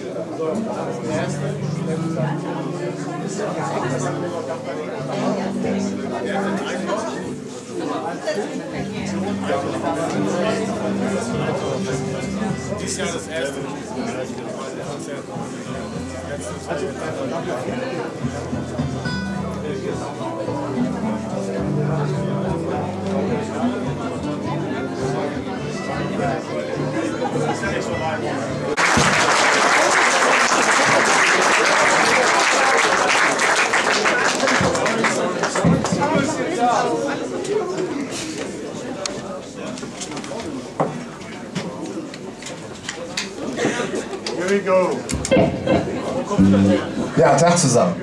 Dies Jahr das erste Konzert. Ja, Tag zusammen.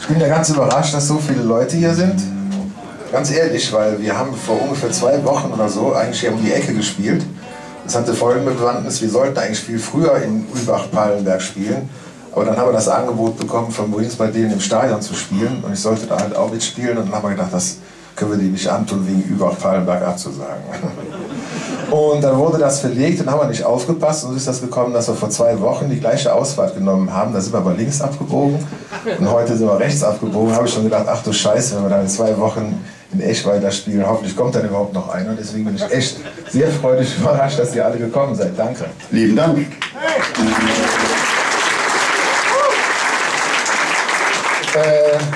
Ich bin ja ganz überrascht, dass so viele Leute hier sind. Ganz ehrlich, weil wir haben vor ungefähr 2 Wochen oder so eigentlich hier um die Ecke gespielt. Das hatte folgende Bewandtnis: Wir sollten eigentlich viel früher in Ubach-Palenberg spielen, aber dann haben wir das Angebot bekommen, von Wings bei denen im Stadion zu spielen, und ich sollte da halt auch mitspielen, und dann haben wir gedacht, das können wir denen nicht antun, wegen Ubach-Palenberg abzusagen. Und dann wurde das verlegt, dann haben wir nicht aufgepasst, und so ist das gekommen, dass wir vor 2 Wochen die gleiche Ausfahrt genommen haben. Da sind wir aber links abgebogen und heute sind wir rechts abgebogen. Da habe ich schon gedacht, ach du Scheiße, wenn wir dann in 2 Wochen in Eschweiler spielen, hoffentlich kommt dann überhaupt noch einer. Und deswegen bin ich echt sehr freudig überrascht, dass ihr alle gekommen seid. Danke. Lieben Dank.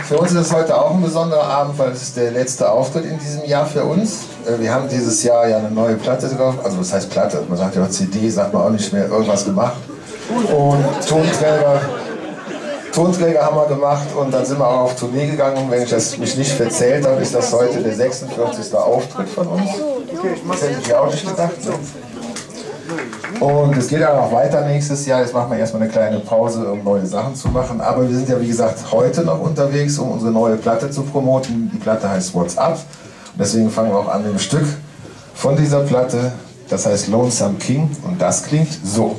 Für uns ist es heute auch ein besonderer Abend, weil es ist der letzte Auftritt in diesem Jahr für uns. Wir haben dieses Jahr ja eine neue Platte gekauft, also was heißt Platte, man sagt ja CD, sagt man auch nicht mehr, irgendwas gemacht. Und Tonträger haben wir gemacht, und dann sind wir auch auf Tournee gegangen, und wenn ich das mich nicht verzählt habe, ist das heute der 46. Auftritt von uns. Das hätte ich mir auch nicht gedacht. Und es geht dann auch weiter nächstes Jahr. Jetzt machen wir erstmal eine kleine Pause, um neue Sachen zu machen. Aber wir sind ja, wie gesagt, heute noch unterwegs, um unsere neue Platte zu promoten. Die Platte heißt What's Up. Und deswegen fangen wir auch an mit einem Stück von dieser Platte. Das heißt Lonesome King. Und das klingt so.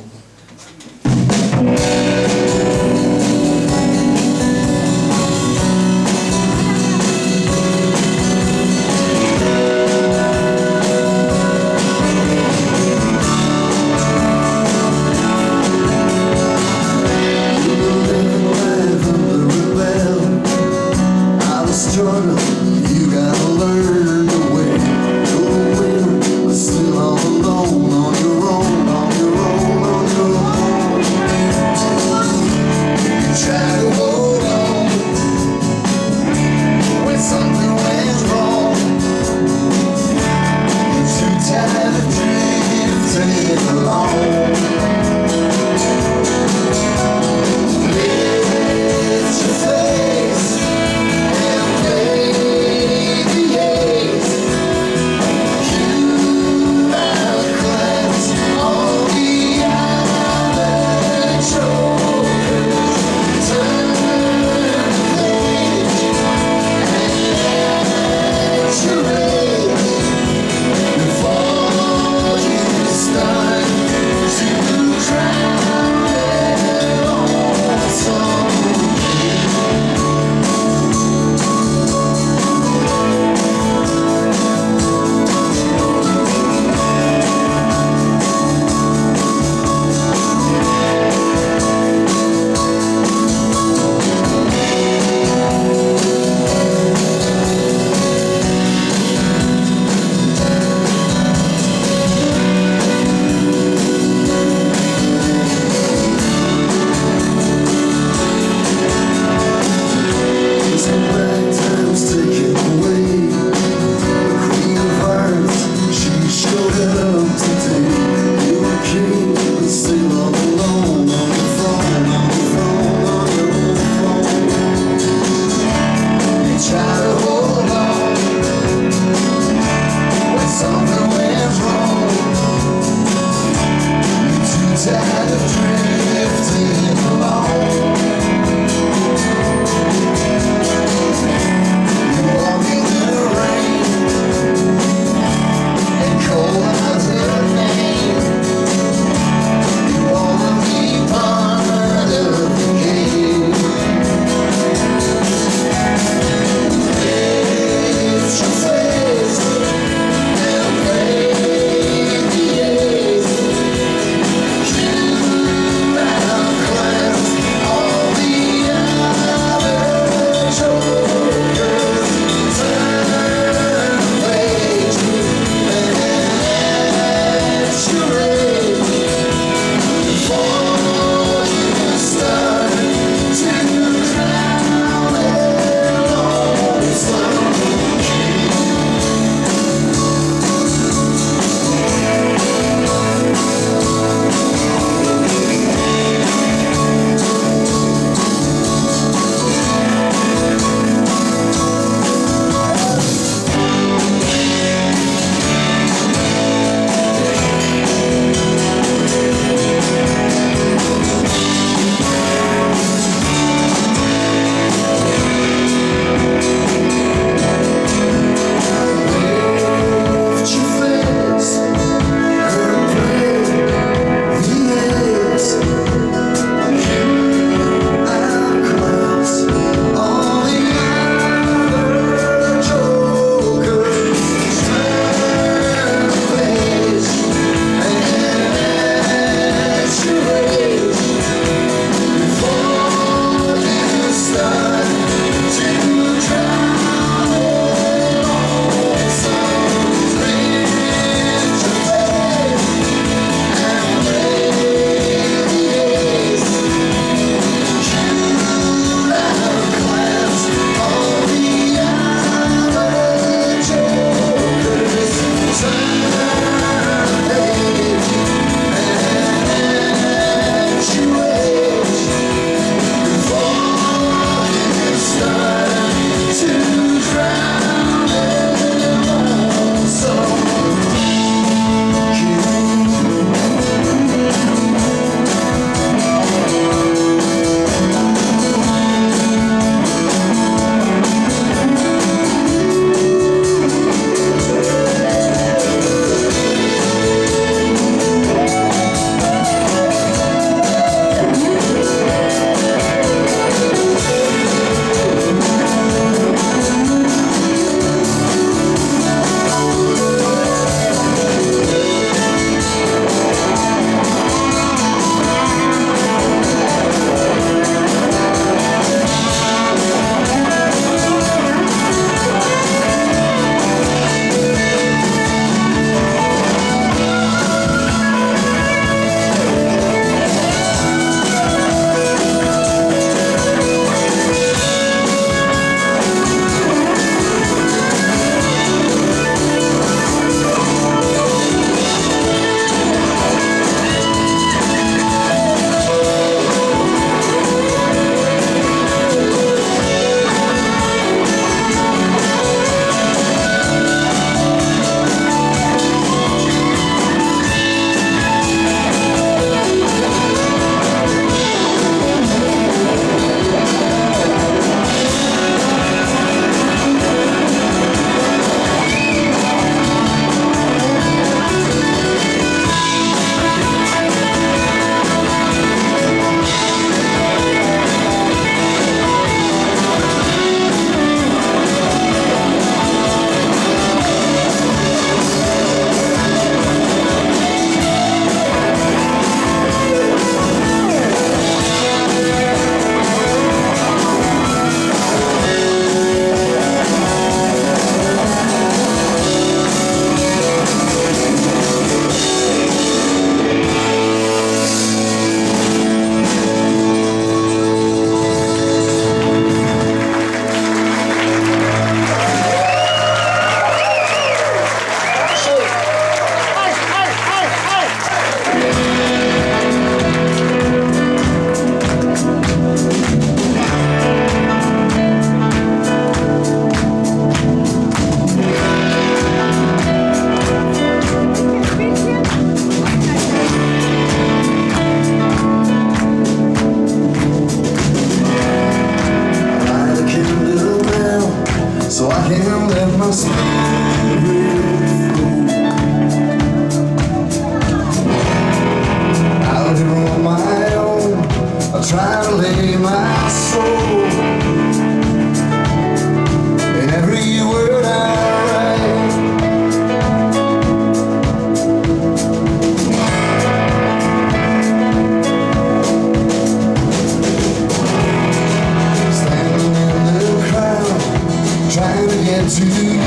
get to you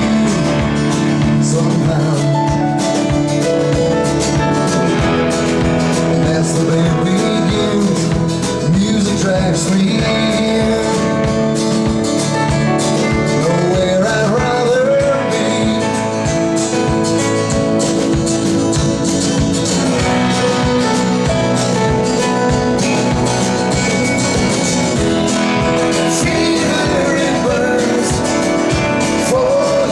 somehow. And that's the band we use. Music tracks we hear. Nowhere I'd rather be. 300 birds for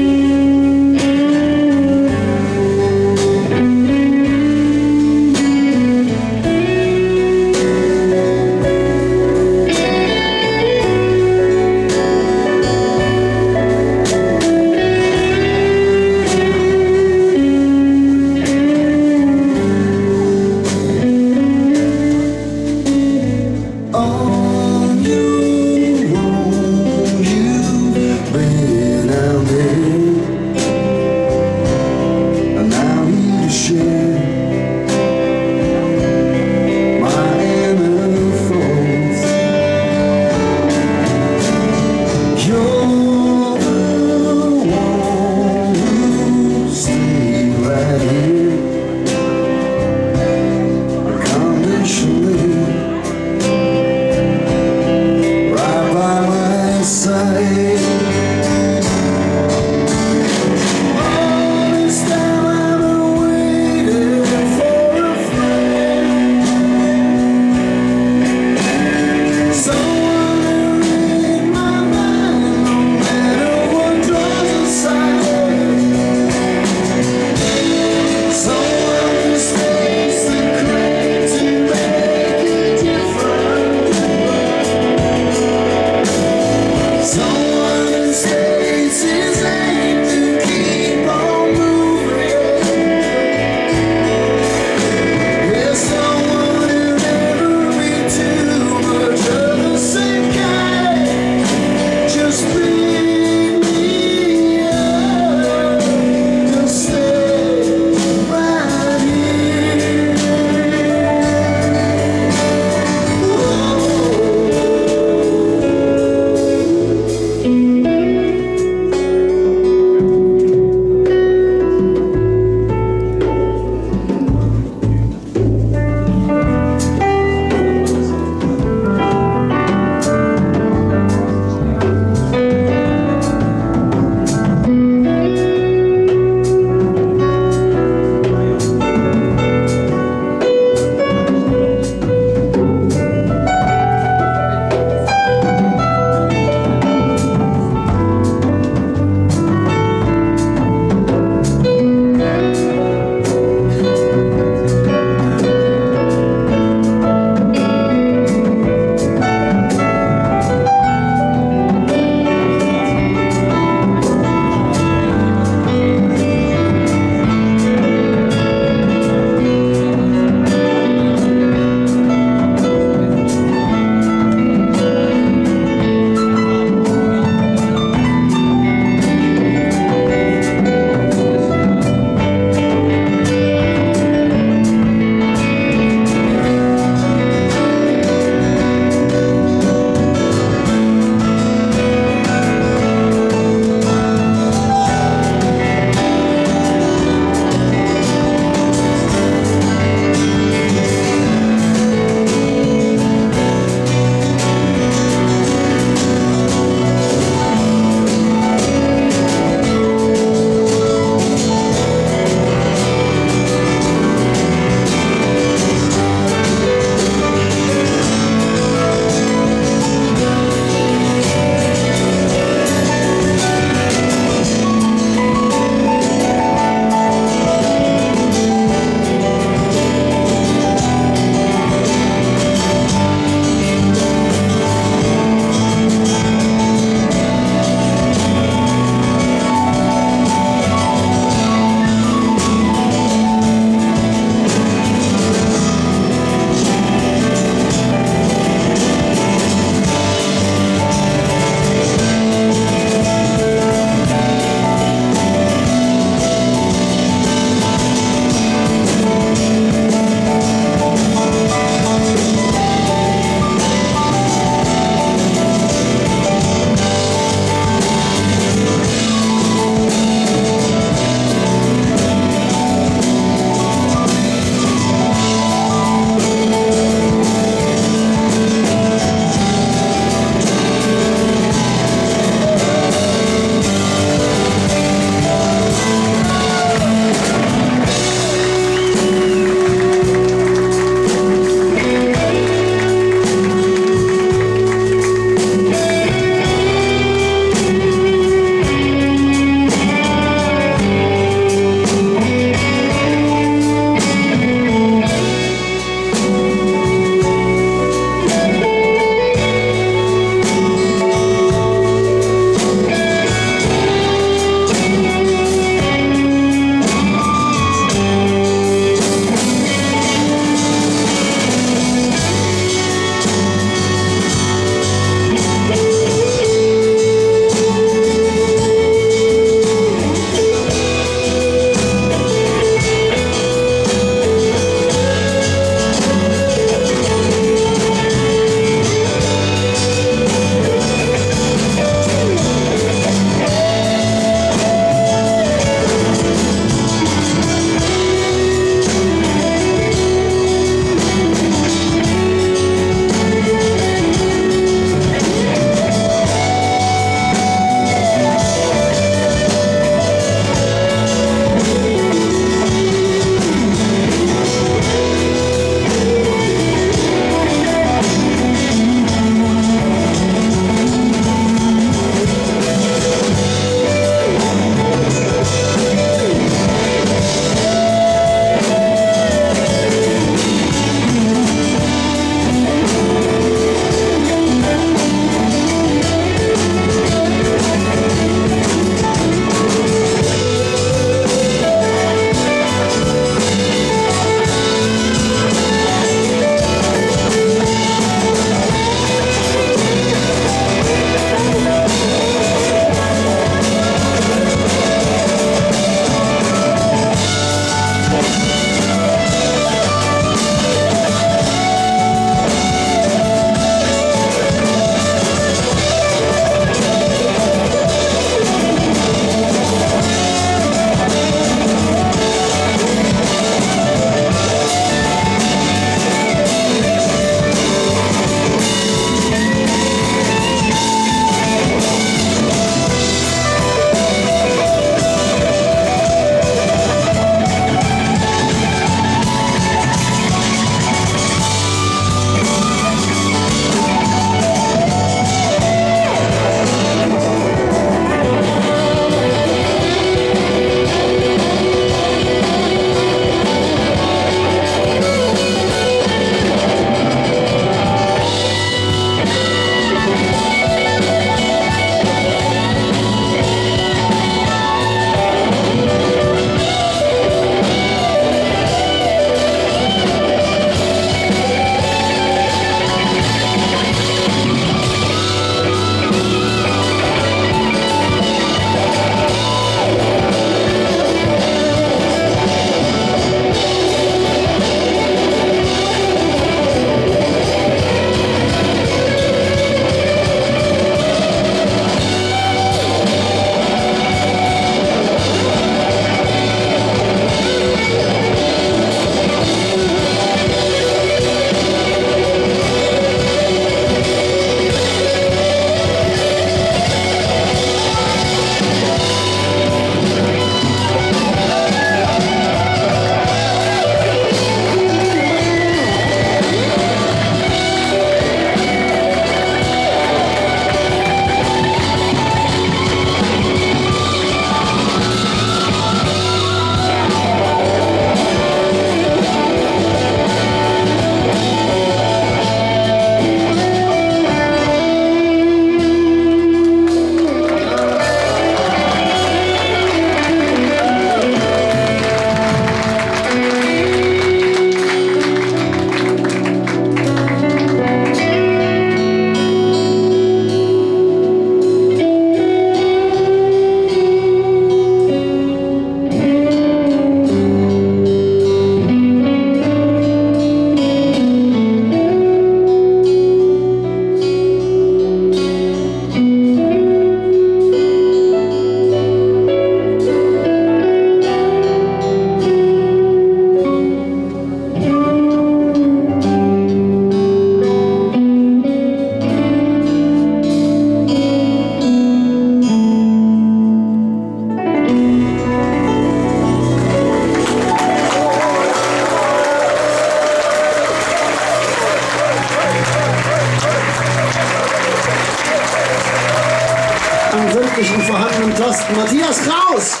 Thorsten Matthias Kraus.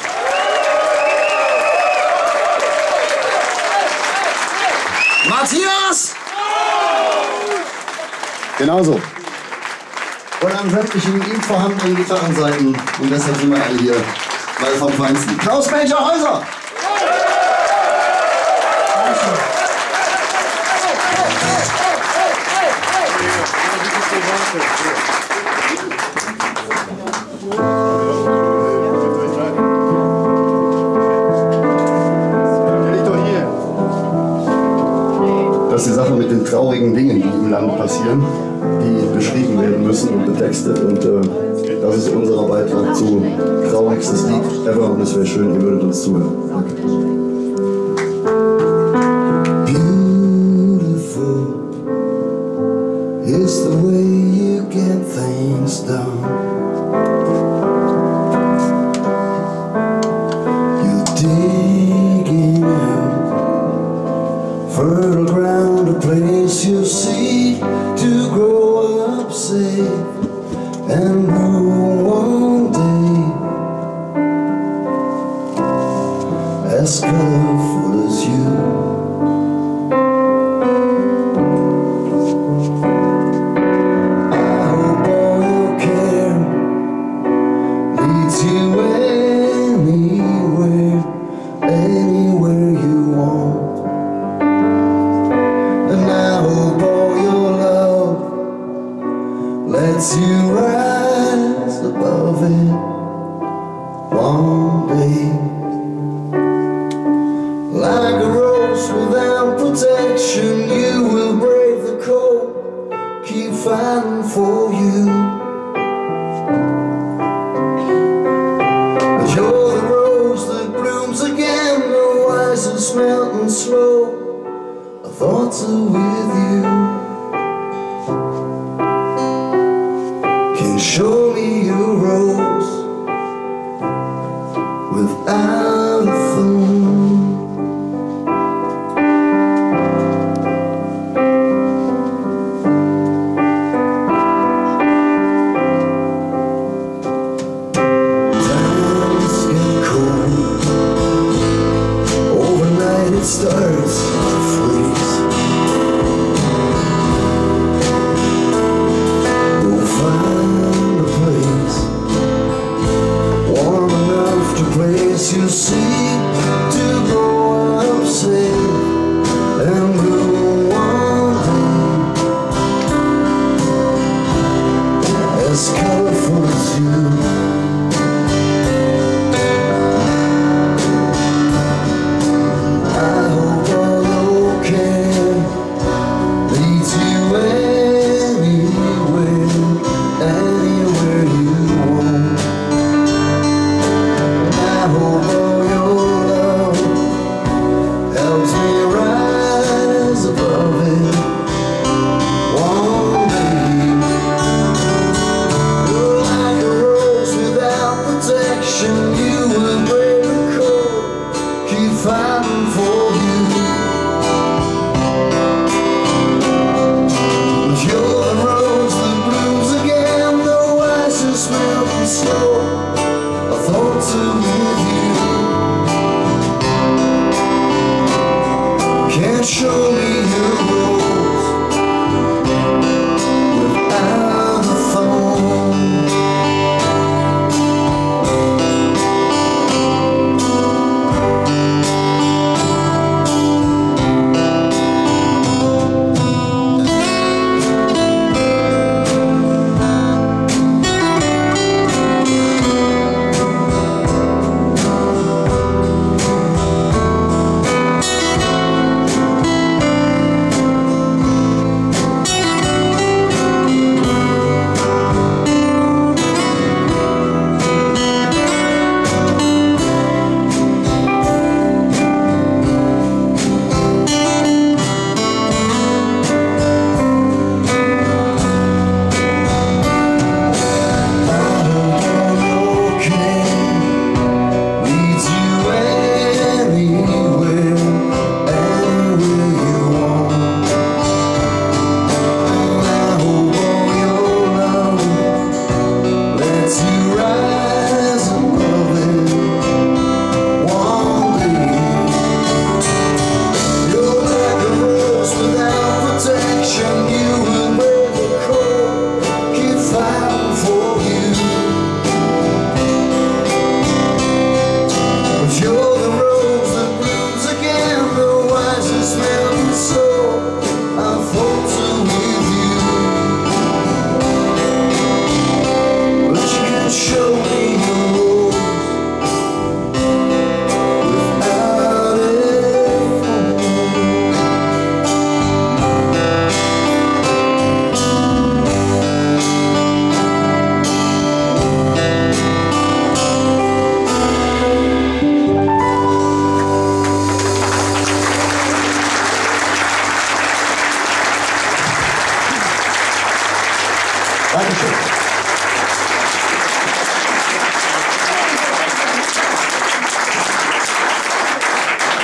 Matthias! Genauso. Und an sämtlichen ihm vorhandenen Gitarrenseiten. Und deshalb sind wir alle hier, weil vom Feinsten. Klaus Major Häuser! Das ist die Sache mit den traurigen Dingen, die im Land passieren, die beschrieben werden müssen und betextet. Und das ist unser Beitrag zu traurigstes Lied ever. Und es wäre schön, ihr würdet uns zuhören. Danke. It's the way you get things done. You're digging out fertile ground, a place you see to grow up safe and bloom one day as colorful as you.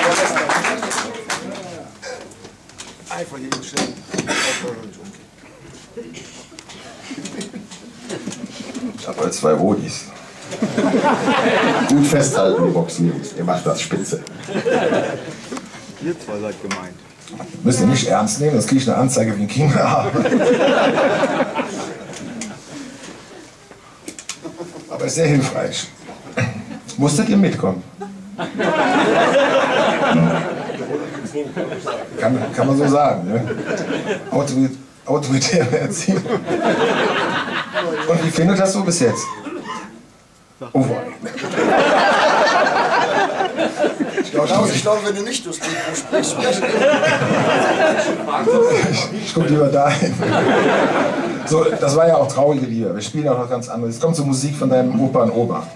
Dankeschön. Einfach jeden Schritt aufhören und umgehen. Ich habe halt 2 Wodis. Gut festhalten, die Boxen, Jungs. Ihr macht das spitze. Ihr zwei seid gemeint. Müsst ihr nicht ernst nehmen, sonst kriege ich eine Anzeige wie ein King. Aber ist sehr hilfreich. Musstet ihr mitkommen? Kann man so sagen, ne? Autoritäre Erziehung. Und wie findet das so bis jetzt? Oh, ich glaube, wenn du nicht durchs Mikro sprichst, ich gucke lieber dahin. So, das war ja auch traurige Lieder. Wir spielen auch noch ganz anderes. Jetzt kommt so Musik von deinem Opa und Oma.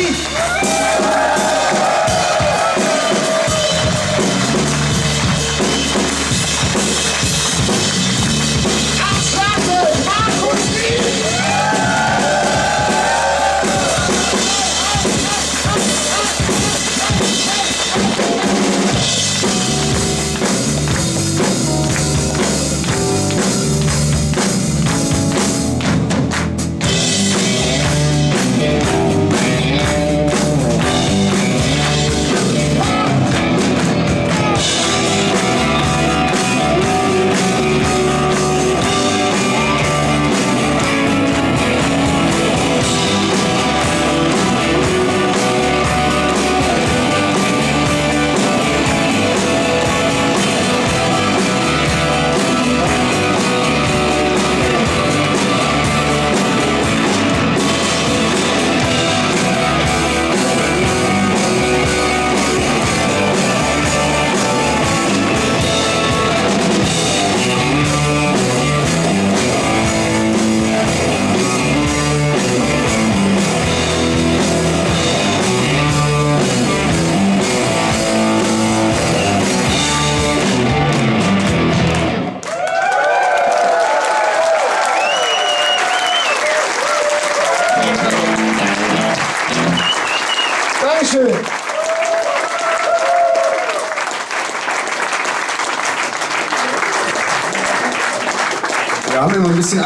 Merci.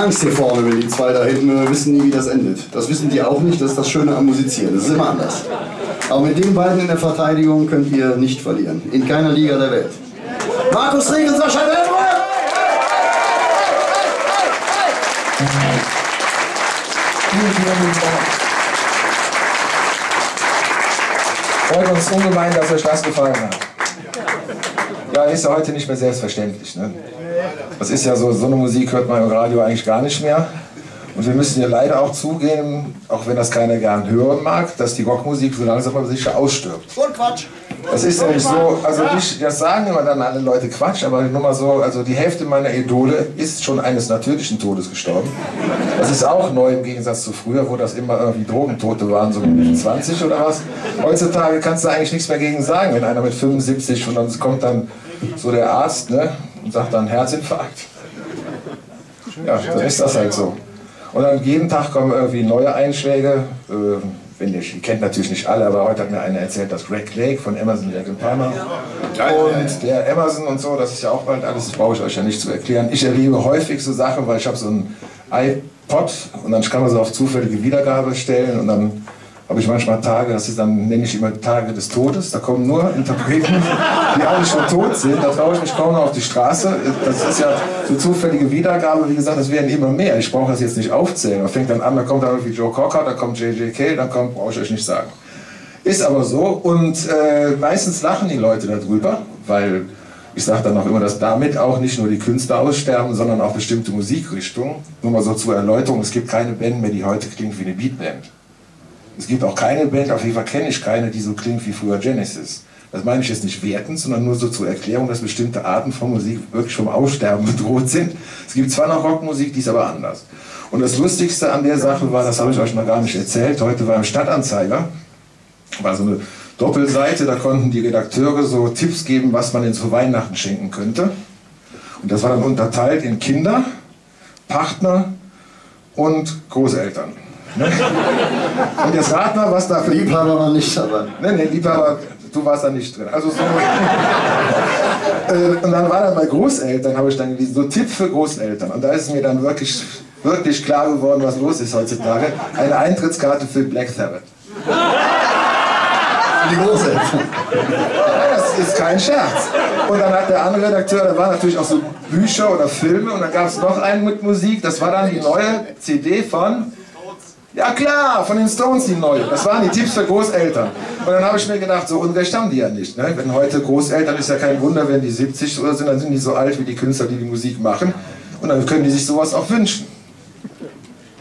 Angst hier vorne, wenn die zwei da hinten, wir wissen nie, wie das endet. Das wissen die auch nicht, das ist das Schöne am Musizieren, das ist immer anders. Aber mit den beiden in der Verteidigung könnt ihr nicht verlieren, in keiner Liga der Welt. Markus Rieck und Sascha Delbrouck! Freut uns ungemein, dass euch das gefallen hat. Ja, ist ja heute nicht mehr selbstverständlich, ne? Das ist ja so, so eine Musik hört man im Radio eigentlich gar nicht mehr. Und wir müssen ja leider auch zugeben, auch wenn das keiner gern hören mag, dass die Rockmusik so langsam aber sicher ausstirbt. Und Quatsch! Das ist nämlich so, also nicht, das sagen immer dann alle Leute Quatsch, aber nur mal so, also die Hälfte meiner Idole ist schon eines natürlichen Todes gestorben. Das ist auch neu im Gegensatz zu früher, wo das immer irgendwie Drogentote waren, so mit 20 oder was. Heutzutage kannst du eigentlich nichts mehr gegen sagen, wenn einer mit 75 und dann kommt dann so der Arzt, ne? Und sagt dann Herzinfarkt. Ja, dann ist das halt so. Und dann jeden Tag kommen irgendwie neue Einschläge. Ihr kennt natürlich nicht alle, aber heute hat mir einer erzählt, dass Greg Lake von Emerson, Lake & Palmer und der Emerson und so, das ist ja auch bald alles, das brauche ich euch ja nicht zu erklären. Ich erlebe häufig so Sachen, weil ich habe so ein iPod und dann kann man so auf zufällige Wiedergabe stellen und dann habe ich manchmal Tage, das ist dann, nenne ich immer Tage des Todes, da kommen nur Interpreten, die alle schon tot sind, da traue ich mich kaum noch auf die Straße, das ist ja so zufällige Wiedergabe, wie gesagt, das werden immer mehr, ich brauche das jetzt nicht aufzählen, man fängt dann an, da kommt dann irgendwie Joe Cocker, da kommt J.J. Kale, dann kommt, brauche ich euch nicht sagen. Ist aber so und meistens lachen die Leute darüber, weil ich sage dann auch immer, dass damit auch nicht nur die Künstler aussterben, sondern auch bestimmte Musikrichtungen, nur mal so zur Erläuterung, es gibt keine Band mehr, die heute klingt wie eine Beatband. Es gibt auch keine Band, auf jeden Fall kenne ich keine, die so klingt wie früher Genesis. Das meine ich jetzt nicht wertend, sondern nur so zur Erklärung, dass bestimmte Arten von Musik wirklich vom Aussterben bedroht sind. Es gibt zwar noch Rockmusik, die ist aber anders. Und das Lustigste an der Sache war, das habe ich euch noch gar nicht erzählt, heute war im Stadtanzeiger, war so eine Doppelseite, da konnten die Redakteure so Tipps geben, was man denn zu Weihnachten schenken könnte. Und das war dann unterteilt in Kinder, Partner und Großeltern. Ne? Und jetzt rat mal, was da für Liebhaber war nicht dabei. Ne, Liebhaber, du warst da nicht drin. Also so. Und dann war dann bei Großeltern, habe ich dann gelesen, so Tipp für Großeltern. Und da ist mir dann wirklich, wirklich klar geworden, was los ist heutzutage. Eine Eintrittskarte für Black Sabbath. Die Großeltern. Das ist kein Scherz. Und dann hat der andere Redakteur, da waren natürlich auch so Bücher oder Filme und dann gab es noch einen mit Musik. Das war dann die neue CD von... Ja klar, von den Stones die neue. Das waren die Tipps für Großeltern. Und dann habe ich mir gedacht, so unrecht haben die ja nicht. Ne? Wenn heute Großeltern, ist ja kein Wunder, wenn die 70 oder sind, dann sind die so alt wie die Künstler, die die Musik machen. Und dann können die sich sowas auch wünschen.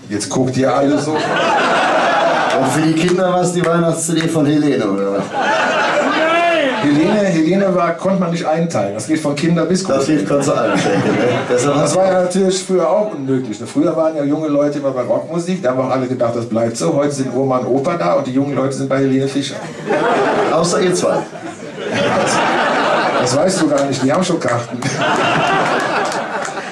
Jetzt guckt ihr alle so. Und für die Kinder war es die Weihnachts-CD von Helene, oder was? Nein! Helene war, konnte man nicht einteilen. Das geht von Kinder bis Kinder. Das geht von zu allen Schenken. Das war ja natürlich früher auch unmöglich. Früher waren ja junge Leute immer bei Rockmusik. Da haben auch alle gedacht, das bleibt so. Heute sind Oma und Opa da und die jungen Leute sind bei Helene Fischer. Außer ihr zwei. Das weißt du gar nicht. Die haben schon Karten.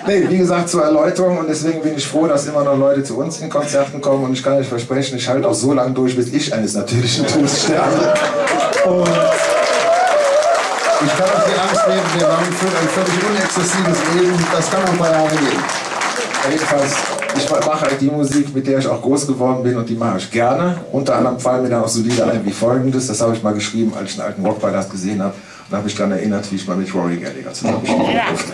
Nee, wie gesagt, zur Erläuterung, und deswegen bin ich froh, dass immer noch Leute zu uns in Konzerten kommen, und ich kann euch versprechen, ich halte auch so lange durch, bis ich eines natürlichen Todes sterbe. Und ich kann auch die Angst nehmen, wir haben für ein völlig unexzessives Leben, das kann auch mal Jahre gehen. Jedenfalls, ich mache halt die Musik, mit der ich auch groß geworden bin, und die mache ich gerne. Unter anderem fallen mir dann auch so Lieder ein wie folgendes, das habe ich mal geschrieben, als ich einen alten Rockballast gesehen habe, und habe mich daran erinnert, wie ich mal mit Rory Gallagher zusammen spielen durfte.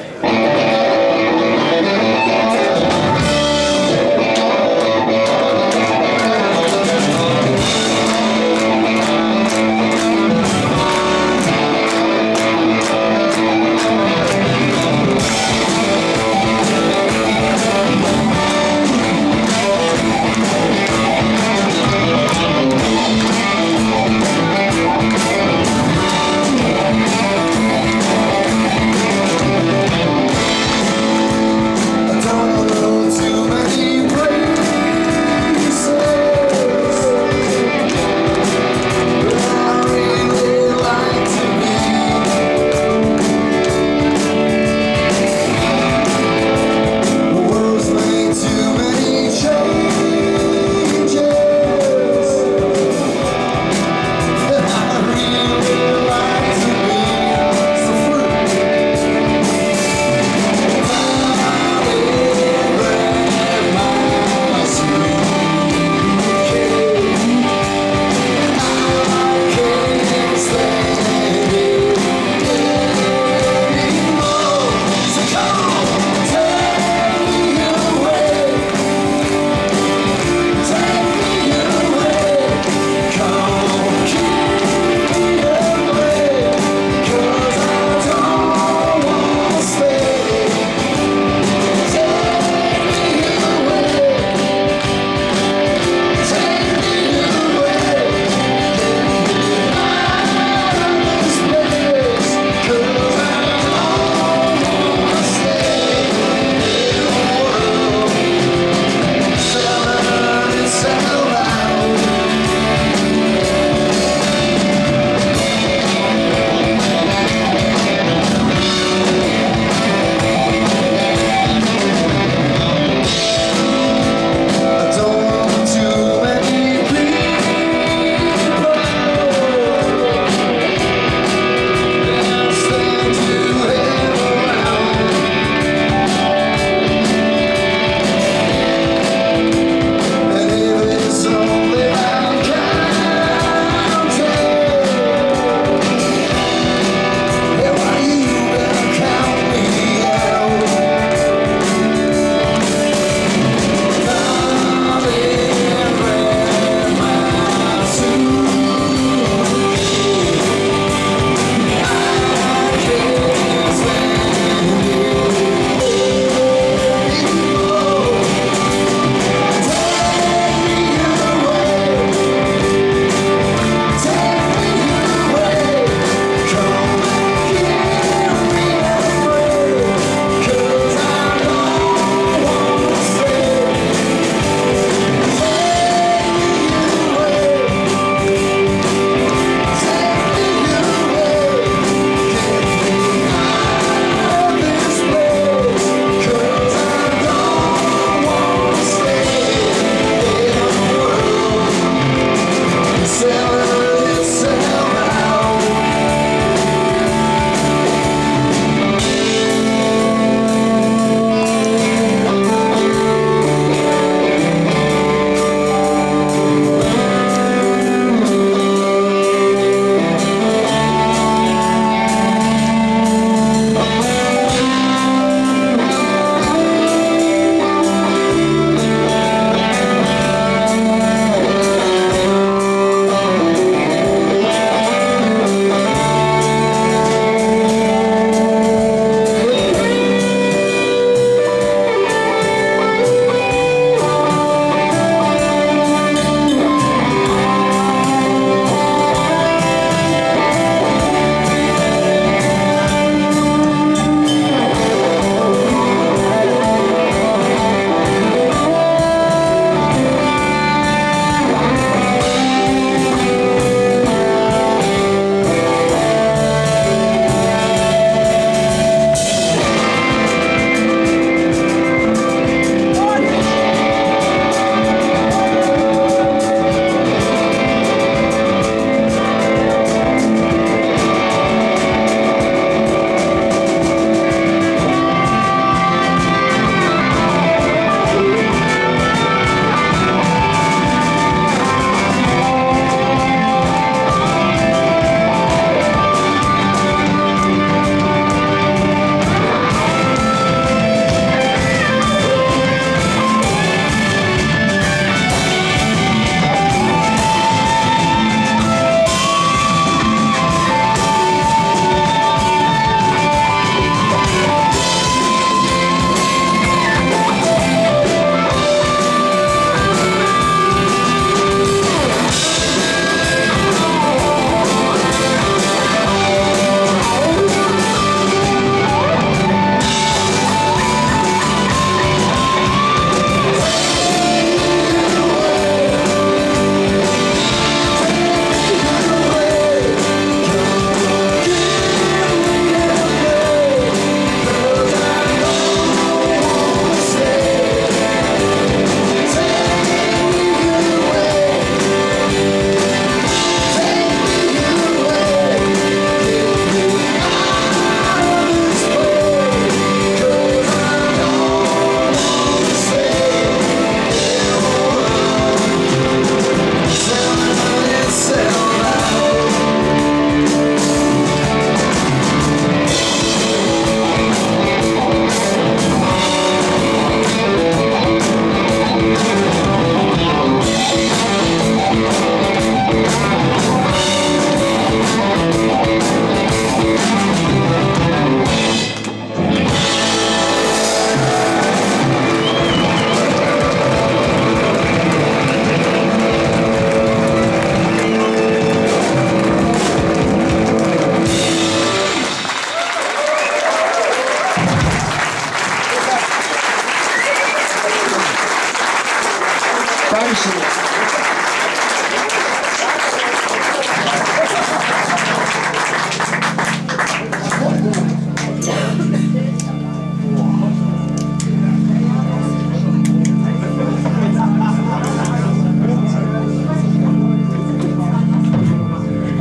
Dankeschön.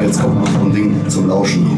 Jetzt kommt noch so ein Ding zum Lauschen.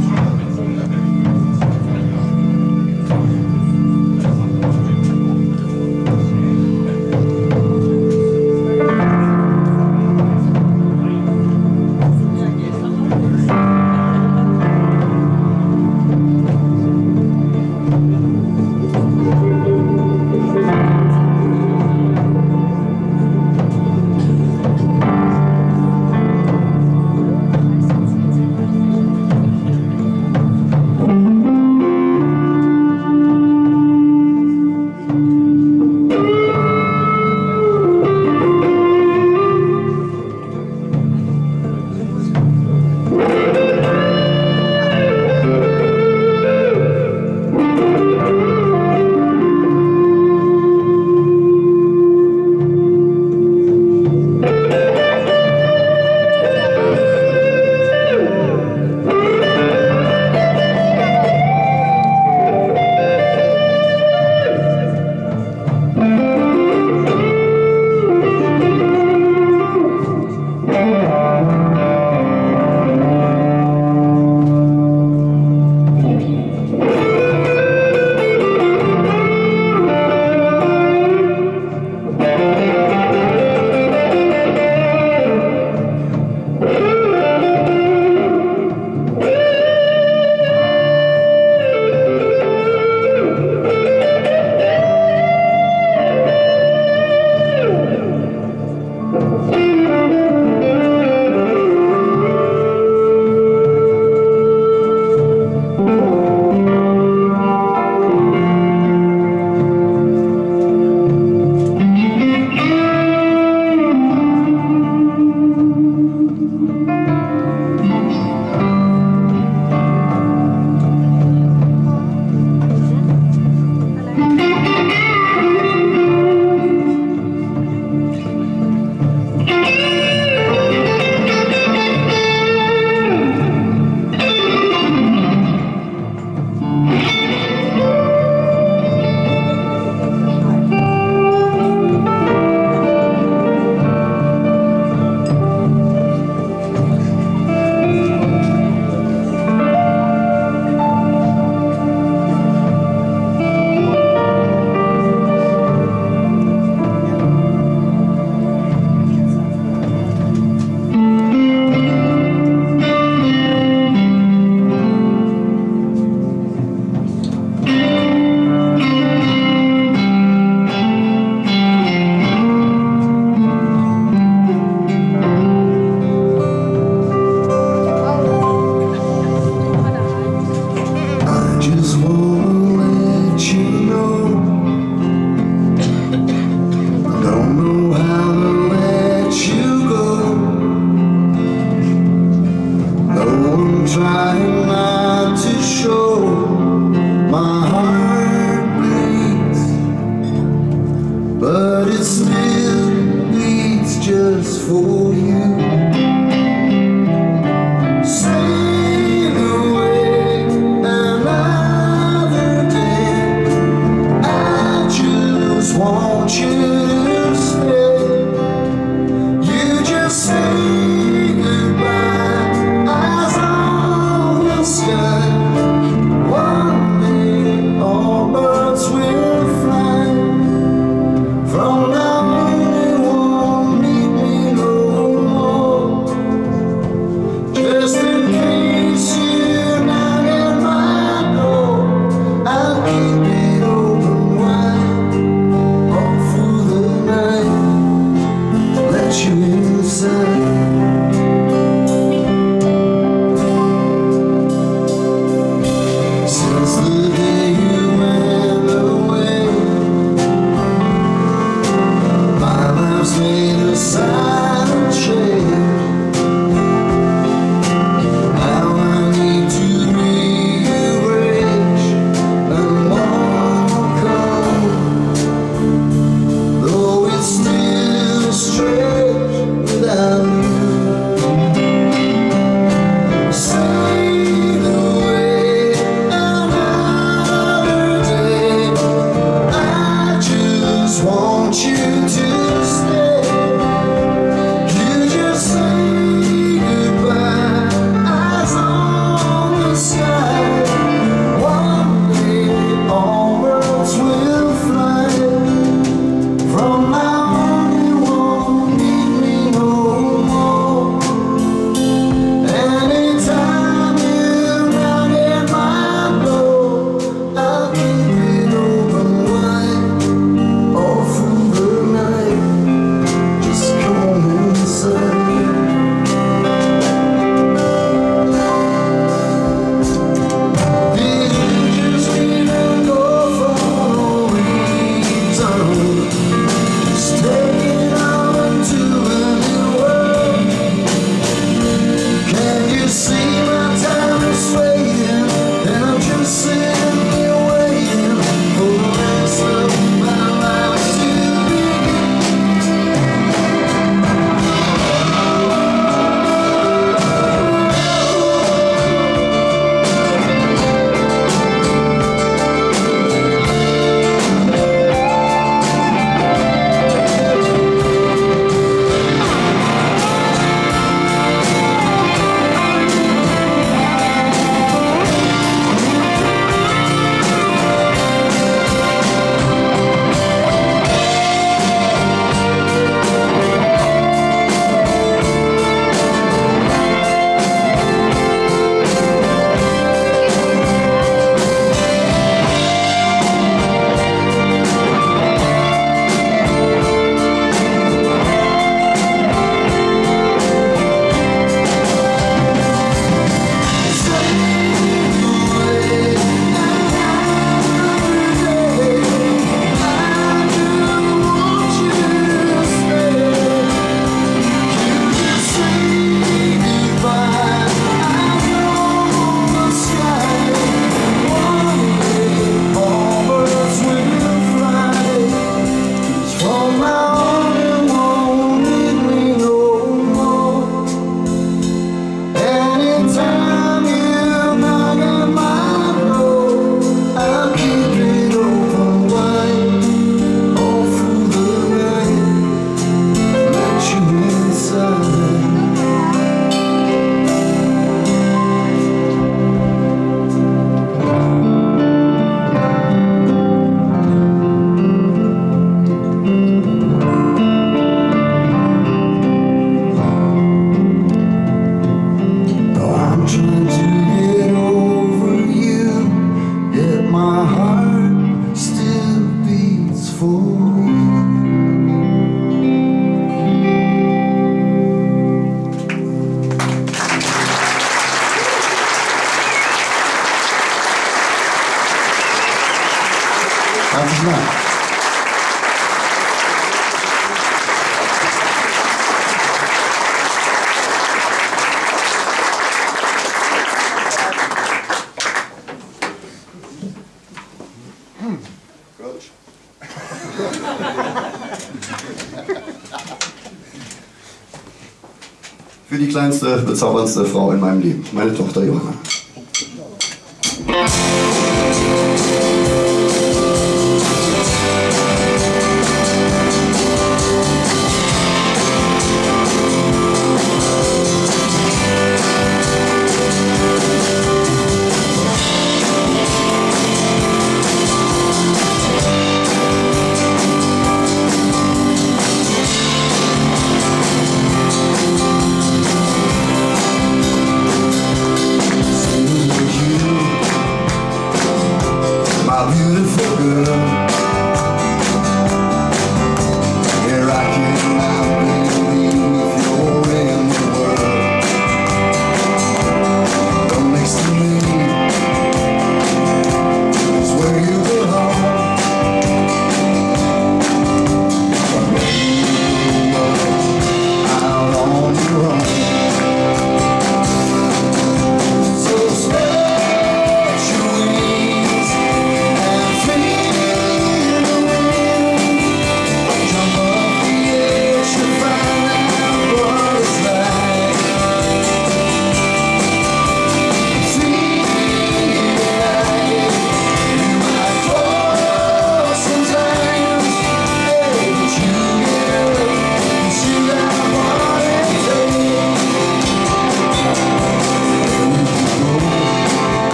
für die kleinste, bezauberndste Frau in meinem Leben, meine Tochter Johanna.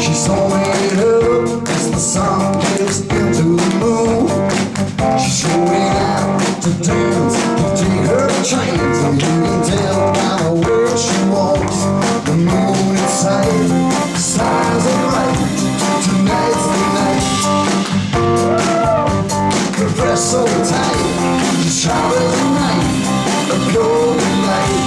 She's holding it up as the sun dips into the moon. She's showing out to dance, to take her chance, and you can tell by the way she walks. The moon is safe, the stars are bright, tonight's the night. Her dress so tight, she's sharp as a knife, a golden light.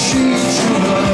She's true love.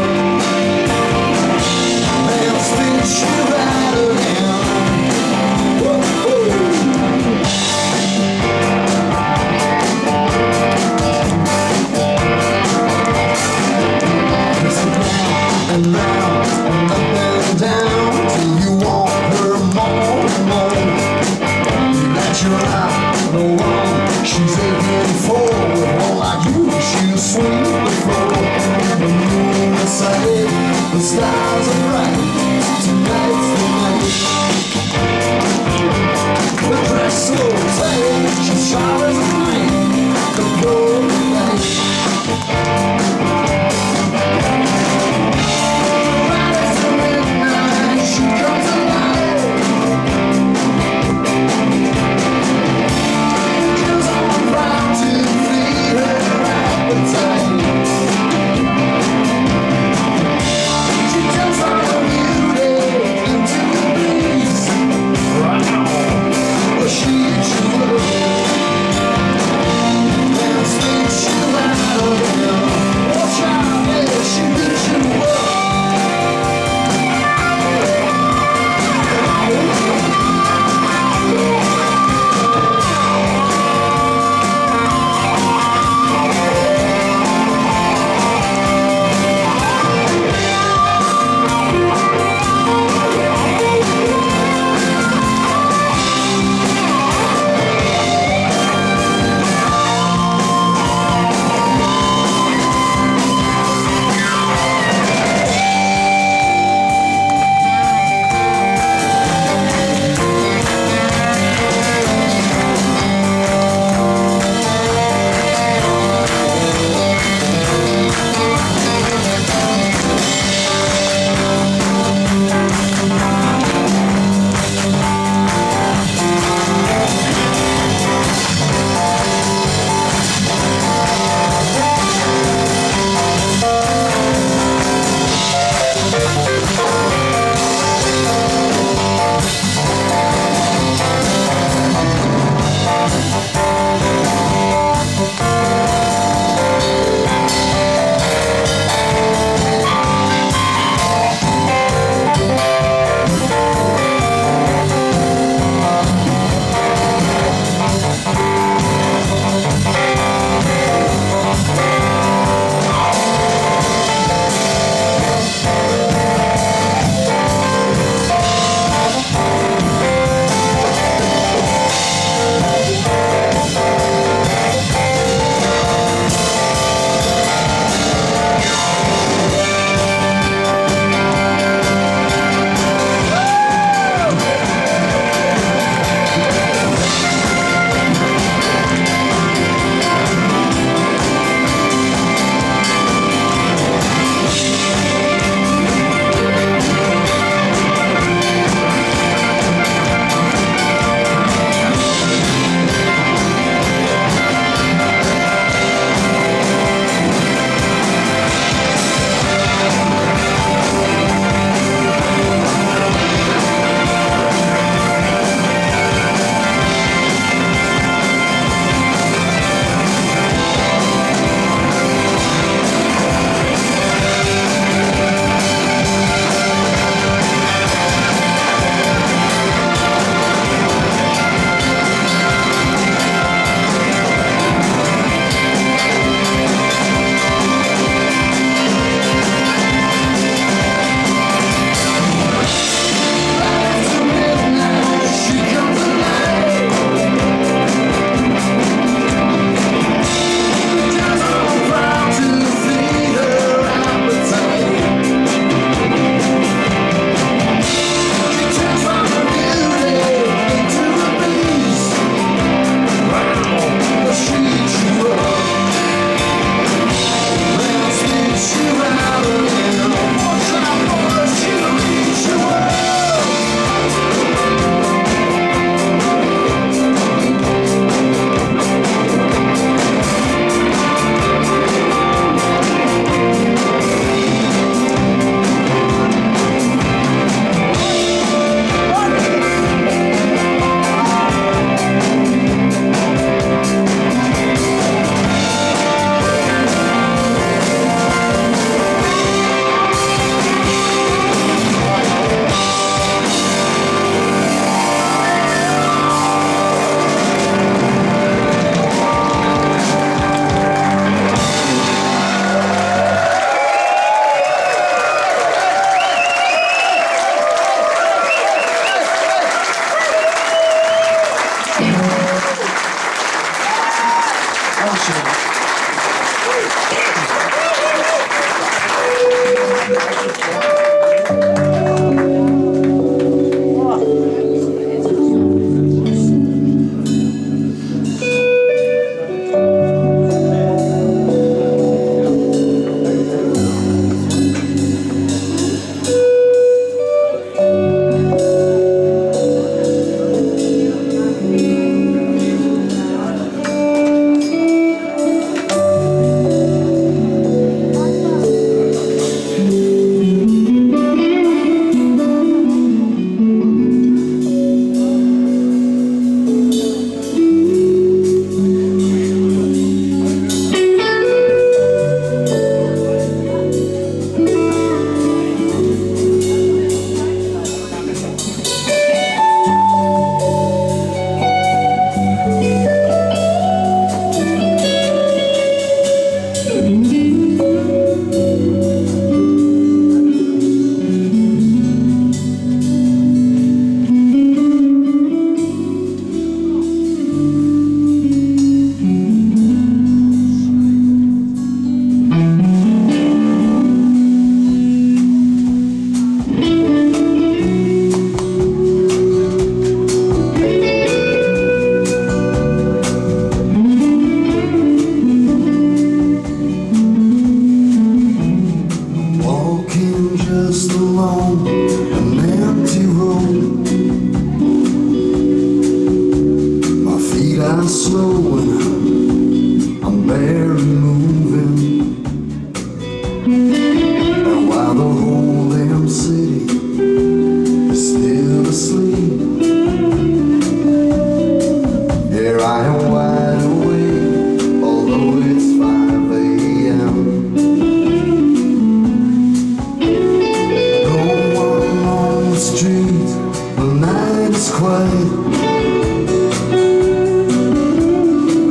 Dankeschön.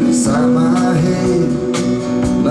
Inside my head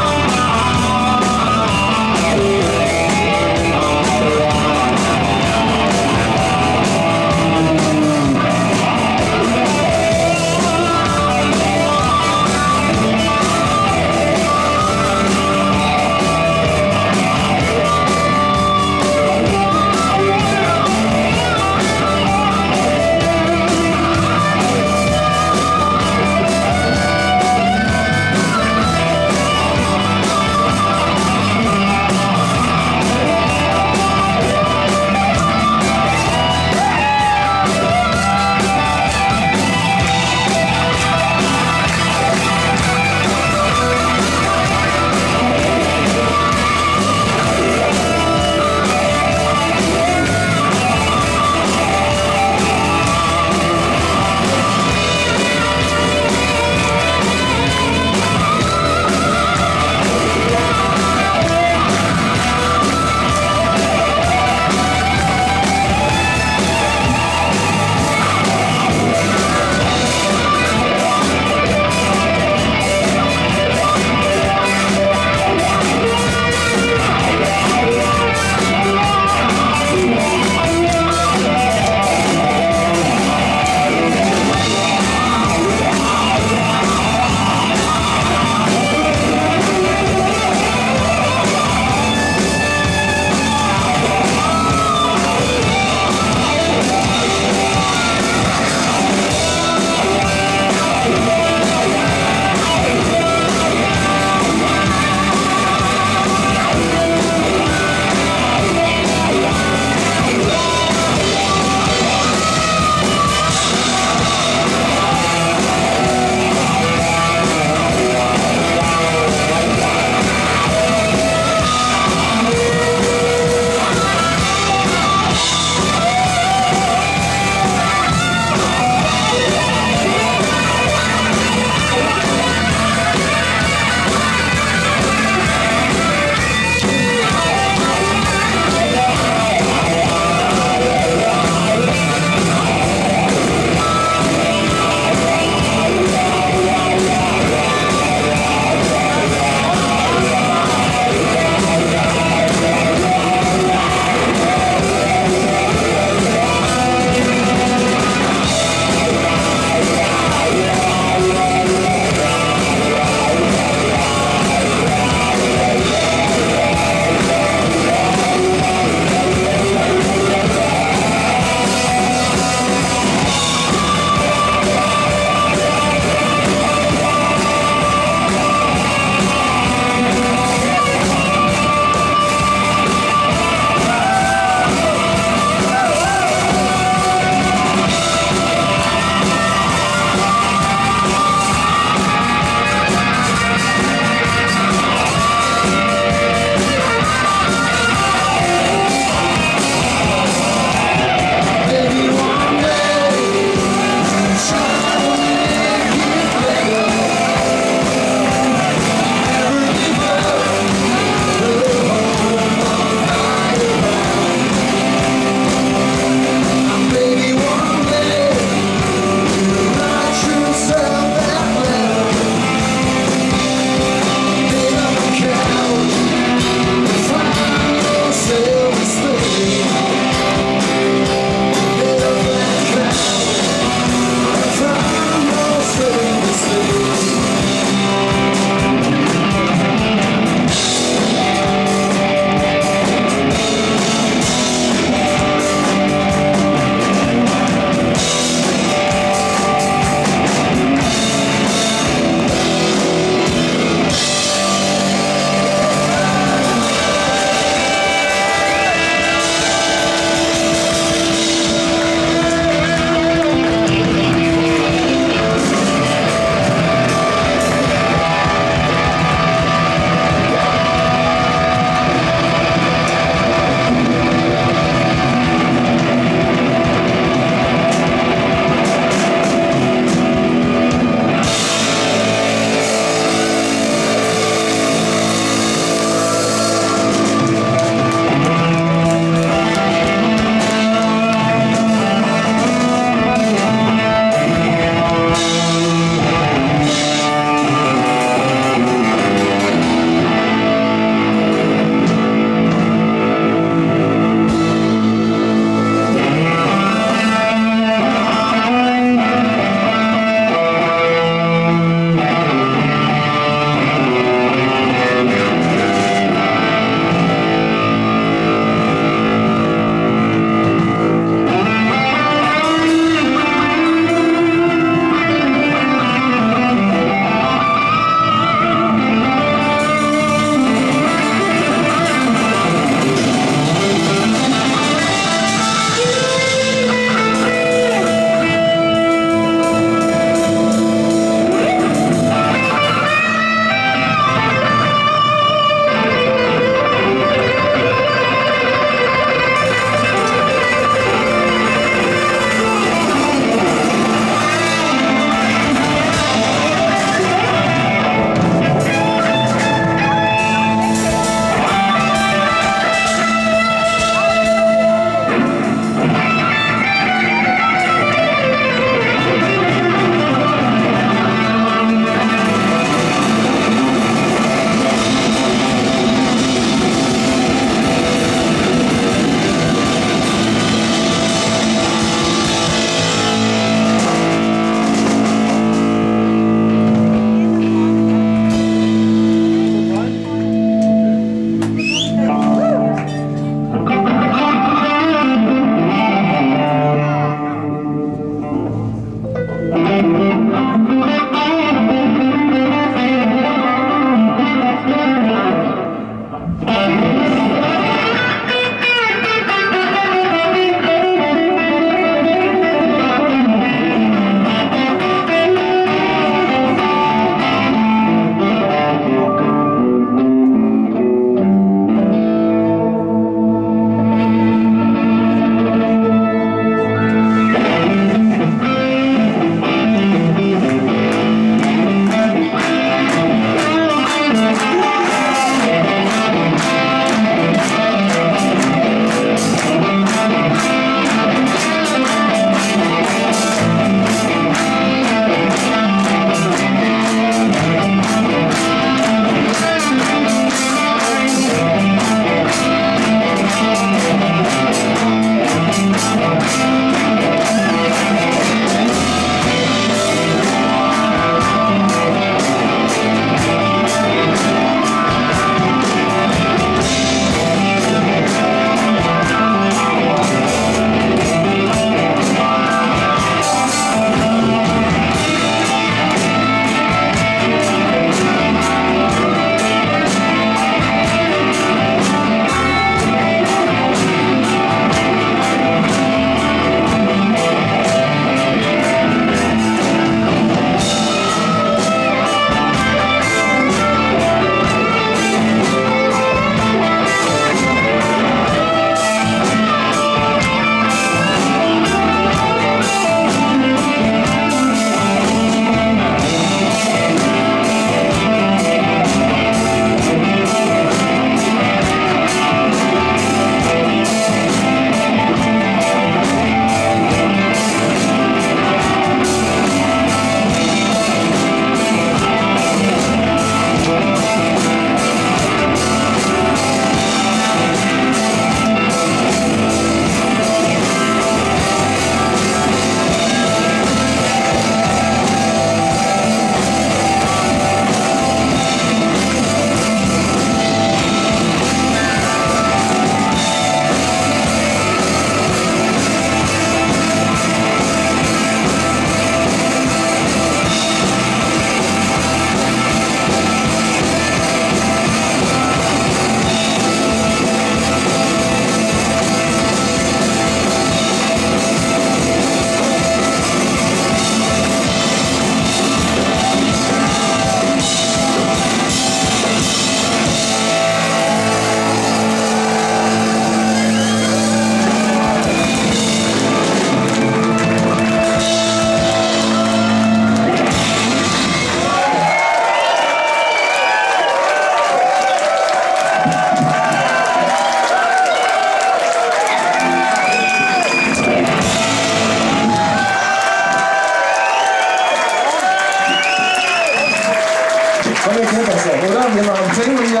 Komm, ihr kennt das doch, oder? Wir machen Jingle hier.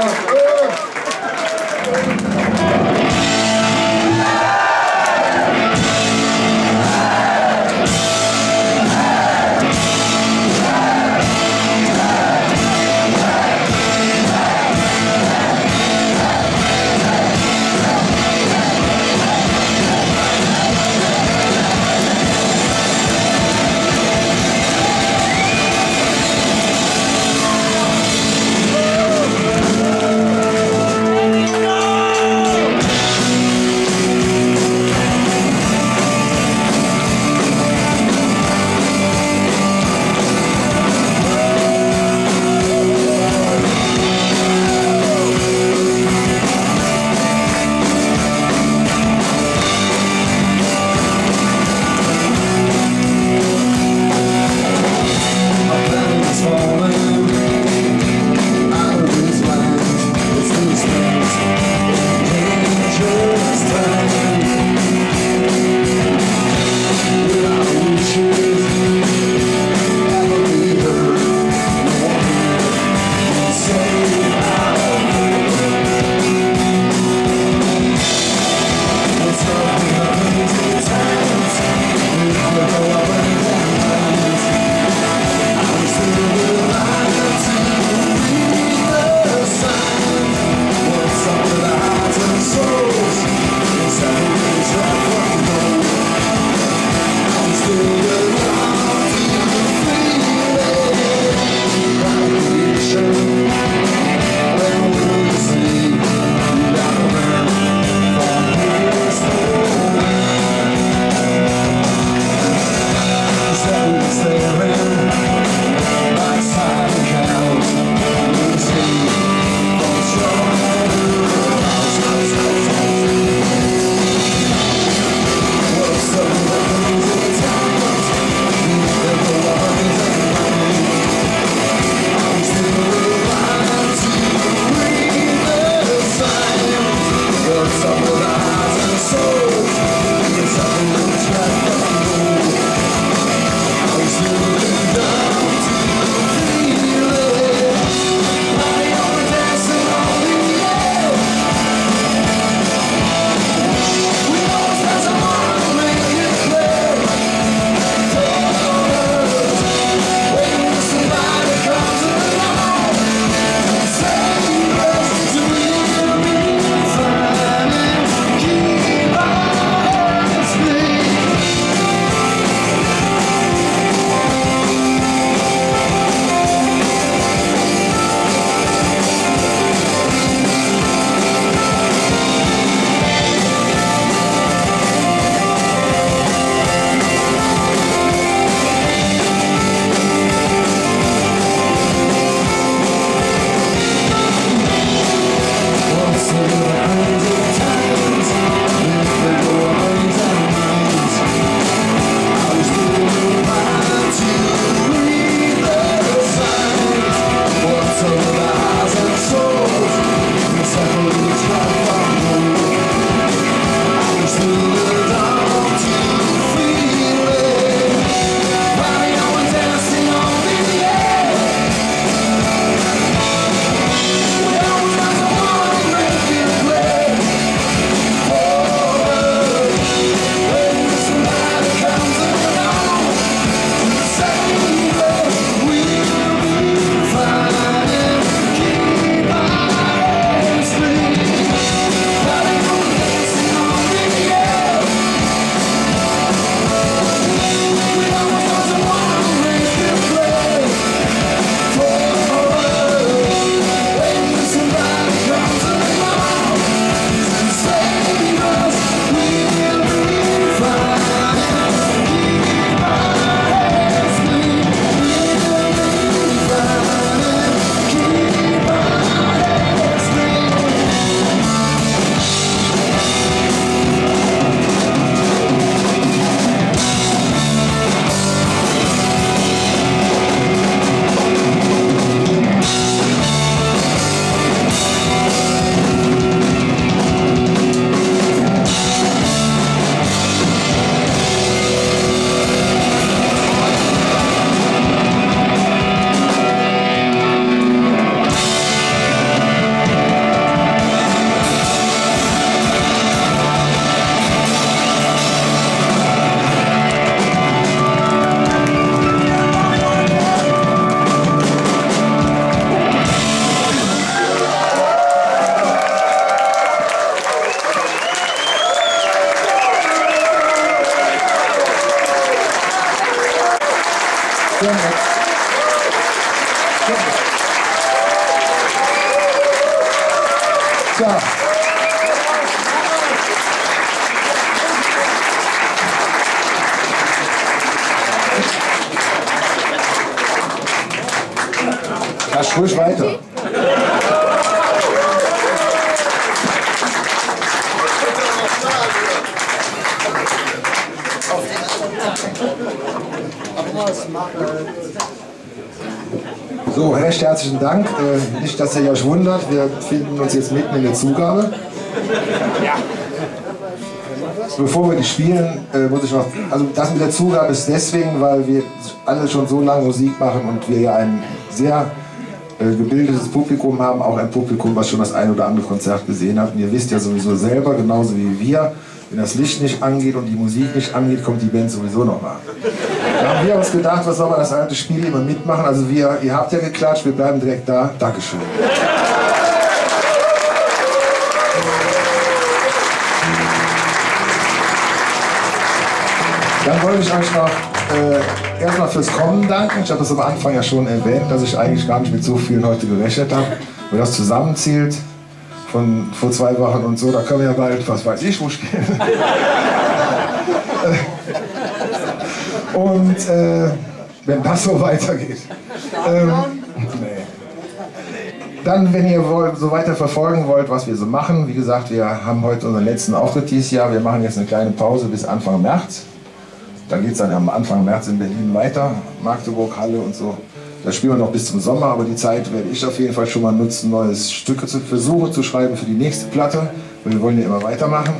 Fischer. Mach ruhig weiter. So, recht herzlichen Dank. Nicht, dass ihr euch wundert, wir finden uns jetzt mitten in der Zugabe. Ja. Bevor wir die spielen, muss ich noch. Also, das mit der Zugabe ist deswegen, weil wir alle schon so lange Musik machen und wir ja ein sehr gebildetes Publikum haben, auch ein Publikum, was schon das ein oder andere Konzert gesehen hat. Und ihr wisst ja sowieso selber, genauso wie wir, wenn das Licht nicht angeht und die Musik nicht angeht, kommt die Band sowieso nochmal. Da haben wir uns gedacht, was soll man das alte Spiel immer mitmachen? Also ihr habt ja geklatscht, wir bleiben direkt da. Dankeschön. Dann wollte ich euch noch erstmal fürs Kommen danken. Ich habe das am Anfang ja schon erwähnt, dass ich eigentlich gar nicht mit so vielen heute gerechnet habe. Wenn das zusammenzählt von vor 2 Wochen und so, da können wir ja bald, was weiß ich, wo spielen. Und wenn das so weitergeht, dann, wenn ihr so weiter verfolgen wollt, was wir so machen, wie gesagt, wir haben heute unseren letzten Auftritt dieses Jahr. Wir machen jetzt eine kleine Pause bis Anfang März. Dann geht es dann am Anfang März in Berlin weiter, Magdeburg, Halle und so. Da spielen wir noch bis zum Sommer, aber die Zeit werde ich auf jeden Fall schon mal nutzen, neue Stücke zu versuchen zu schreiben für die nächste Platte, weil wir wollen ja immer weitermachen.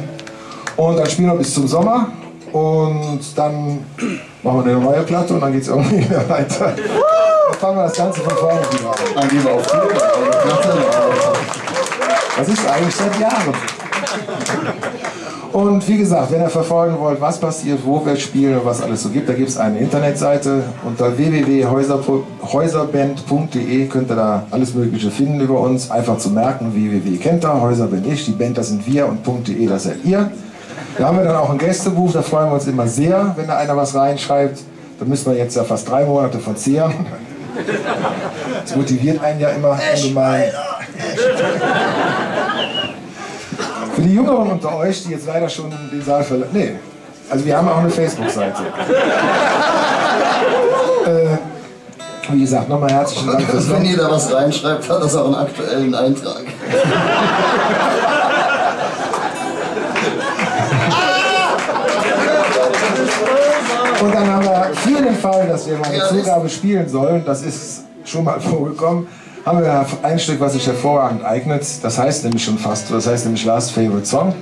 Und dann spielen wir bis zum Sommer und dann machen wir eine neue Platte und dann geht es irgendwie wieder weiter. Dann fangen wir das Ganze von vorne wieder an. Dann gehen wir auf die Platte. Das ist eigentlich seit Jahren. Und wie gesagt, wenn ihr verfolgen wollt, was passiert, wo wir spielen und was alles so gibt, da gibt es eine Internetseite unter www.häuserband.de, könnt ihr da alles Mögliche finden über uns. Einfach zu merken, www kennt ihr, Häuser bin ich, die Band, das sind wir und .de, das seid ihr. Da haben wir dann auch ein Gästebuch, da freuen wir uns immer sehr, wenn da einer was reinschreibt. Da müssen wir jetzt ja fast 3 Monate von zehren. Das motiviert einen ja immer ungemein. Für die Jüngeren unter euch, die jetzt leider schon den Saal verlassen. Nee, also wir haben auch eine Facebook-Seite. Wie gesagt, nochmal herzlichen Dank fürs Kommen. Wenn ihr da was reinschreibt, hat das auch einen aktuellen Eintrag. Und dann haben wir hier den Fall, dass wir mal eine Zugabe spielen sollen. Das ist schon mal vorgekommen. Haben wir ein Stück, was sich hervorragend eignet, das heißt nämlich schon fast, das heißt nämlich Last Favorite Song.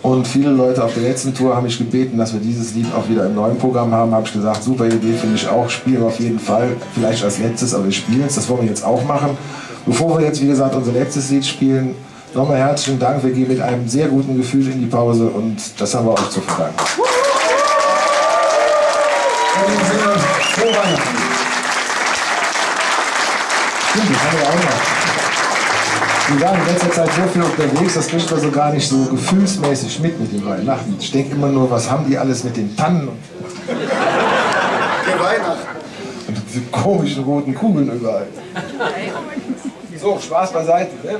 Und viele Leute auf der letzten Tour haben mich gebeten, dass wir dieses Lied auch wieder im neuen Programm haben. Habe ich gesagt, super Idee, finde ich auch, spielen wir auf jeden Fall, vielleicht als letztes, aber wir spielen es, das wollen wir jetzt auch machen. Bevor wir jetzt, wie gesagt, unser letztes Lied spielen, nochmal herzlichen Dank, wir gehen mit einem sehr guten Gefühl in die Pause und das haben wir auch zu verdanken. Das haben wir auch noch. Wir waren in letzter Zeit so viel unterwegs, das kriegt man so gar nicht so gefühlsmäßig mit den Weihnachten. Ich denke immer nur, was haben die alles mit den Tannen und der Weihnachten. Und diese komischen roten Kugeln überall. So, Spaß beiseite, ne?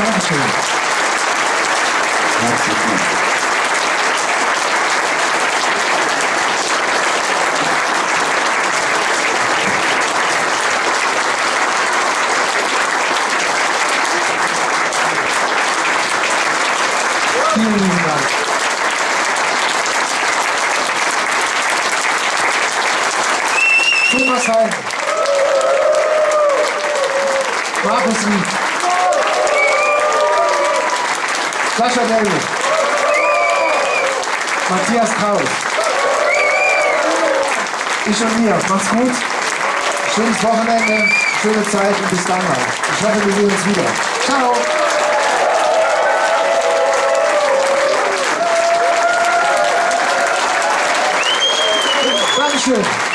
Dankeschön. Herzlichen Dank. Vielen lieben Dank. Thomas Heim. Markus Rieck. Sascha Delbrouck. Matthias Kraus. Ich und mir. Macht's gut. Schönes Wochenende, schöne Zeit und bis dann mal. Ich hoffe, wir sehen uns wieder. Ciao. Dankeschön.